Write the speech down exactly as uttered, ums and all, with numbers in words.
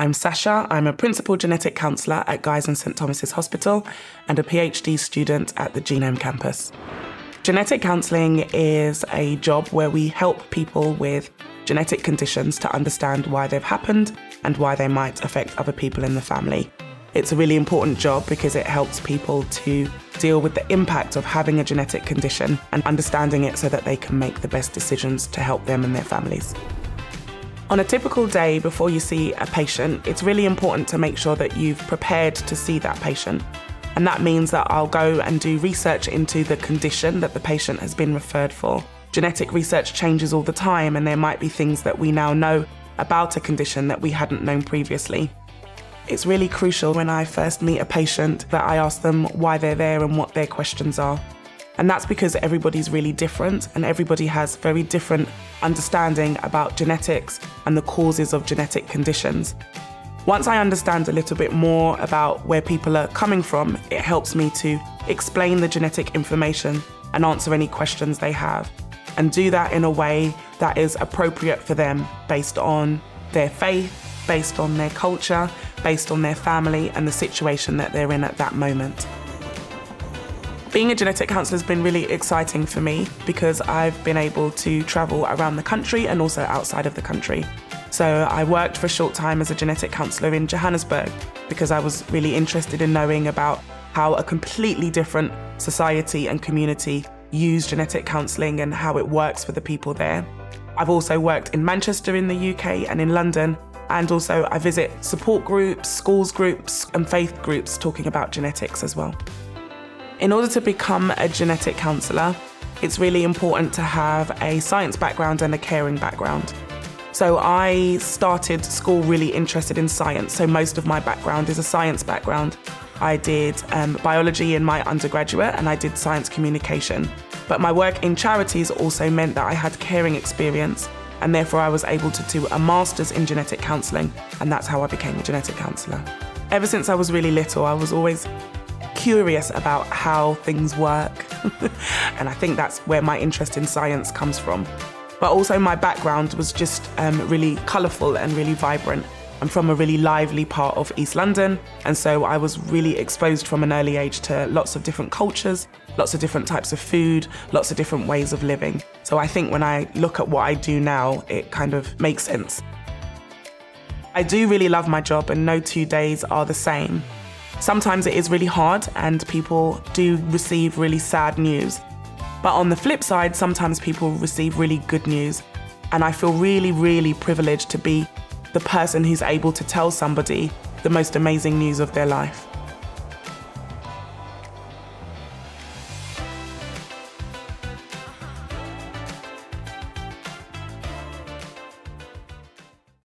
I'm Sasha, I'm a Principal Genetic Counsellor at Guy's and Saint Thomas's Hospital and a PhD student at the Genome Campus. Genetic counselling is a job where we help people with genetic conditions to understand why they've happened and why they might affect other people in the family. It's a really important job because it helps people to deal with the impact of having a genetic condition and understanding it so that they can make the best decisions to help them and their families. On a typical day before you see a patient, it's really important to make sure that you've prepared to see that patient. And that means that I'll go and do research into the condition that the patient has been referred for. Genetic research changes all the time, and there might be things that we now know about a condition that we hadn't known previously. It's really crucial when I first meet a patient that I ask them why they're there and what their questions are. And that's because everybody's really different and everybody has very different understanding about genetics and the causes of genetic conditions. Once I understand a little bit more about where people are coming from, it helps me to explain the genetic information and answer any questions they have, and do that in a way that is appropriate for them based on their faith, based on their culture, based on their family and the situation that they're in at that moment. Being a genetic counsellor has been really exciting for me because I've been able to travel around the country and also outside of the country. So I worked for a short time as a genetic counsellor in Johannesburg because I was really interested in knowing about how a completely different society and community use genetic counselling and how it works for the people there. I've also worked in Manchester in the U K and in London, and also I visit support groups, schools groups and faith groups talking about genetics as well. In order to become a genetic counsellor, it's really important to have a science background and a caring background. So I started school really interested in science, so most of my background is a science background. I did um, biology in my undergraduate and I did science communication. But my work in charities also meant that I had caring experience, and therefore I was able to do a master's in genetic counselling, and that's how I became a genetic counsellor. Ever since I was really little, I was always curious about how things work and I think that's where my interest in science comes from. But also my background was just um, really colourful and really vibrant. I'm from a really lively part of East London, and so I was really exposed from an early age to lots of different cultures, lots of different types of food, lots of different ways of living. So I think when I look at what I do now, it kind of makes sense. I do really love my job and no two days are the same. Sometimes it is really hard and people do receive really sad news. But on the flip side, sometimes people receive really good news. And I feel really, really privileged to be the person who's able to tell somebody the most amazing news of their life.